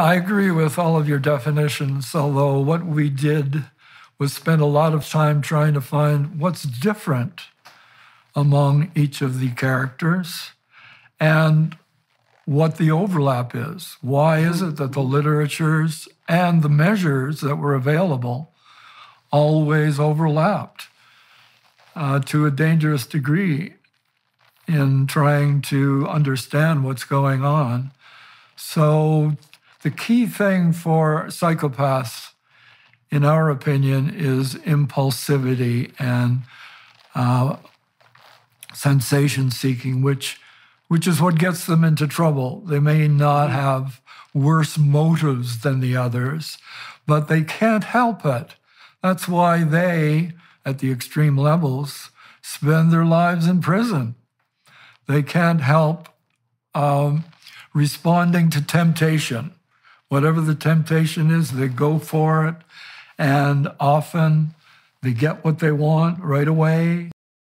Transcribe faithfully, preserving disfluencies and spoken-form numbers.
I agree with all of your definitions, although what we did was spend a lot of time trying to find what's different among each of the characters and what the overlap is. Why is it that the literatures and the measures that were available always overlapped uh, to a dangerous degree in trying to understand what's going on? So the key thing for psychopaths, in our opinion, is impulsivity and uh, sensation-seeking, which, which is what gets them into trouble. They may not have worse motives than the others, but they can't help it. That's why they, at the extreme levels, spend their lives in prison. They can't help um, responding to temptation. Whatever the temptation is, they go for it, and often they get what they want right away.